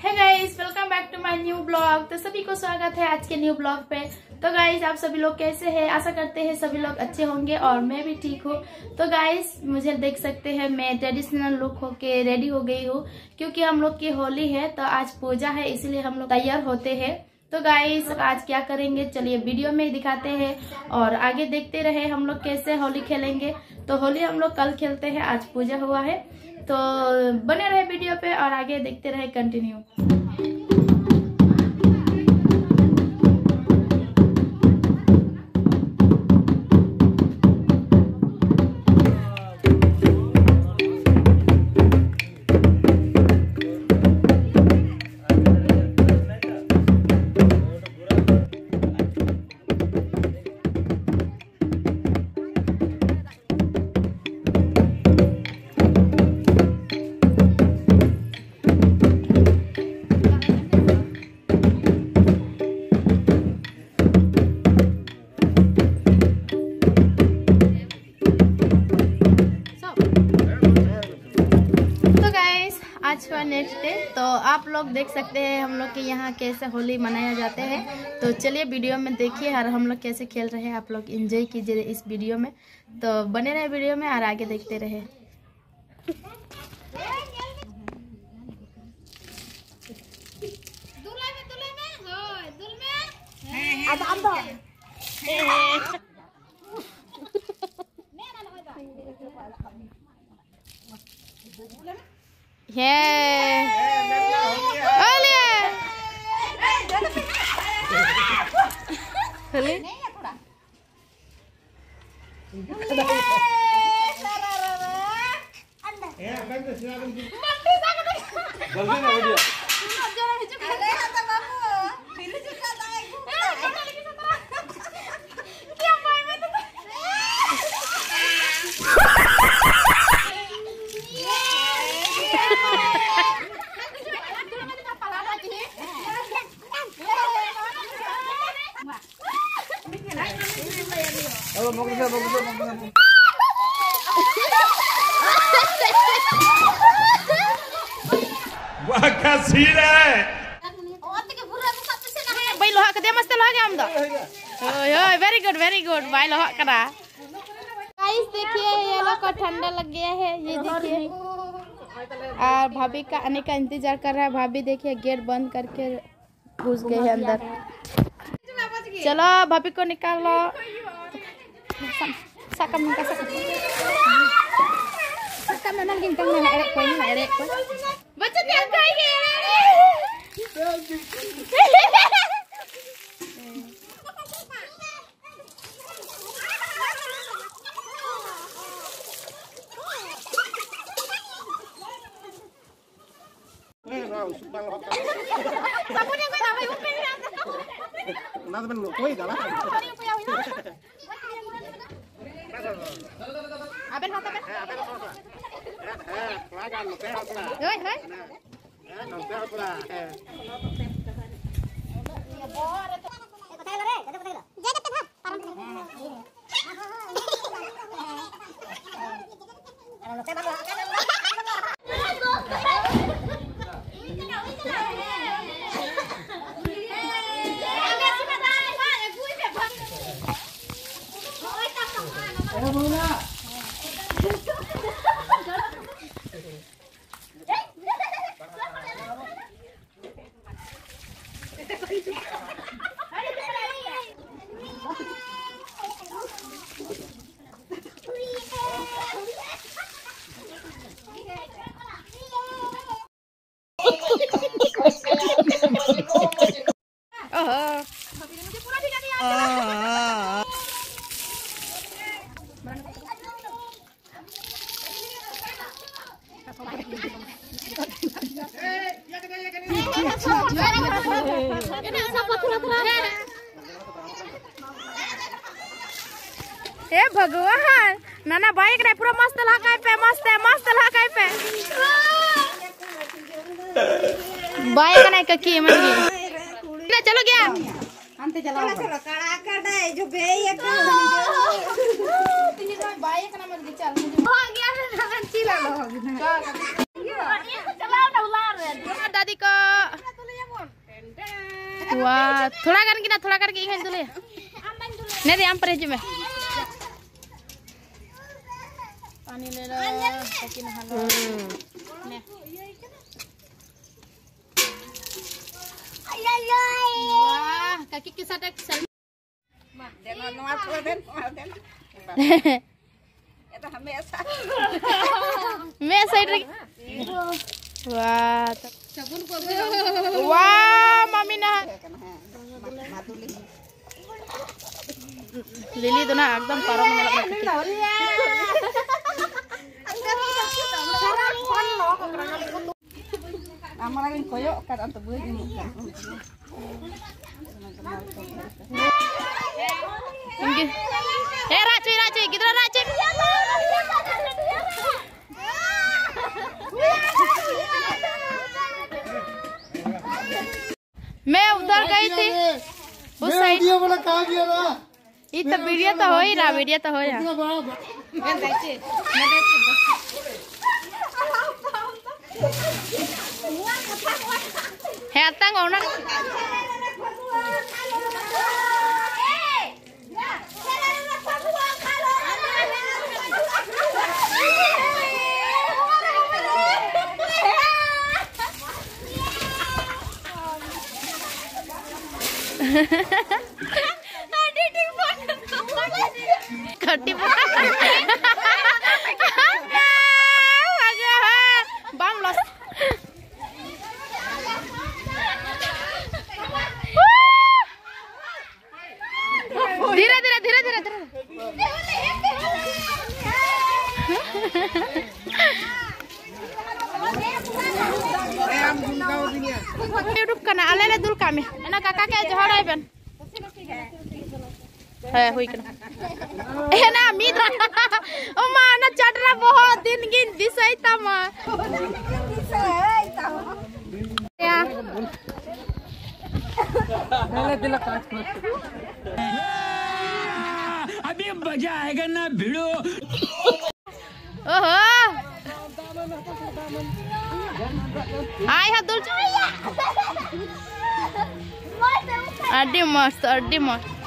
Hey guys, welcome back to my new blog. तो सभी को स्वागत है आज के न्यू ब्लॉग पे। तो गाइस, आप सभी लोग कैसे हैं? आशा करते हैं सभी लोग अच्छे होंगे और मैं भी ठीक हूँ। तो गाइस, मुझे देख सकते हैं मैं ट्रेडिशनल लुक होके रेडी हो गई हूँ, क्योंकि हम लोग की होली है तो आज पूजा है, इसीलिए हम लोग तैयार होते हैं। तो गाइस, आज क्या करेंगे चलिए वीडियो में दिखाते हैं और आगे देखते रहे हम लोग कैसे होली खेलेंगे। तो होली हम लोग कल खेलते हैं, आज पूजा हुआ है, तो बने रहे वीडियो पे और आगे देखते रहे कंटिन्यू। नेक्स्ट डे तो आप लोग देख सकते हैं हम लोग के यहाँ कैसे होली मनाया जाते हैं। तो चलिए वीडियो में देखिए और हम लोग कैसे खेल रहे हैं। आप लोग एंजॉय कीजिए इस वीडियो में, तो बने रहे वीडियो में और आगे देखते रहे। वेरी गुड वेरी गुड भाई, लोहा करा। गाइस देखिए, ये लोग को ठंडा लग गया है, ये देखिए। और भाभी का आने का इंतजार कर रहा है। भाभी देखिए गेट बंद करके घुस गए हैं अंदर। चलो भाभी को निकालो। हे भगवान, नाना भाई रे पूरा मस्त लगा पे, मस्त लगा पे भाई कने ककी मंगी ना चलो गया अंते चलाओ काड़ा काड़ा जो बे एक तीन भाई कने मत चल हो गया ना चिल्ला लो। दादी को वाह थोड़ा कर के इखान दुले नहीं रे आम पर हिजू में पानी ले लो ताकि नहालो ने वाह काकी के साथ एक सलमा देना नवा छोड़ देन ये तो हमेशा मैं साइड रे वाह सबुन को वाह मम्मी ना लिली तो ना एकदम पारो में लगा हमरा लगन कोयो कात अंत बुझ नि ए राचू राचू किधर राचू मैं उधर गई थी उस साइड वीडियो वाला कहां गया ना ई तो वीडियो तो होई ना वीडियो तो होया मैं जाची है तंग होना खट्टी YouTube kana alele dul kame ena kaka ke johor aiben ha hoi kana ena midra o ma na chadra bahut din gin bisai ta ma ya alele dil kaaj kar abhi maza aayega na bhido oho आई है दुल अड्डी मस्त अड्डी मस्त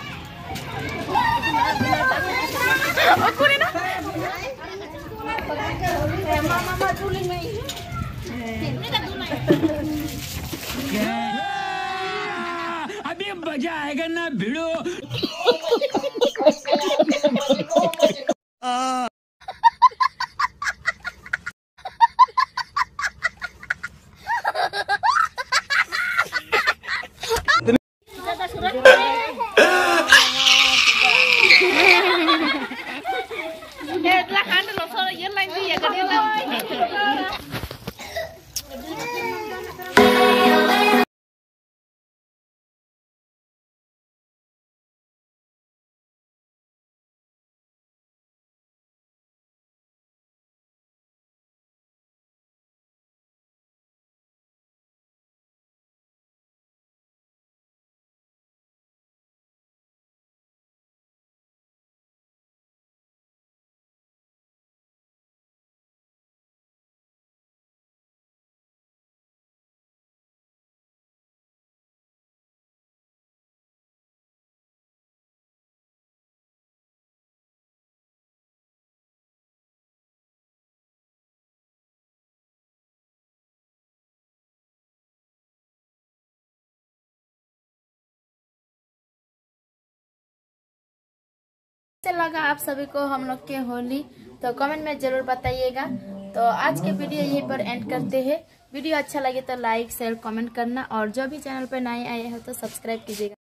अभी मजा आएगा ना भिड़ो लगा आप सभी को हम लोग के होली तो कमेंट में जरूर बताइएगा। तो आज के वीडियो यहीं पर एंड करते हैं। वीडियो अच्छा लगे तो लाइक शेयर कमेंट करना और जो भी चैनल पर नए आए हो तो सब्सक्राइब कीजिएगा।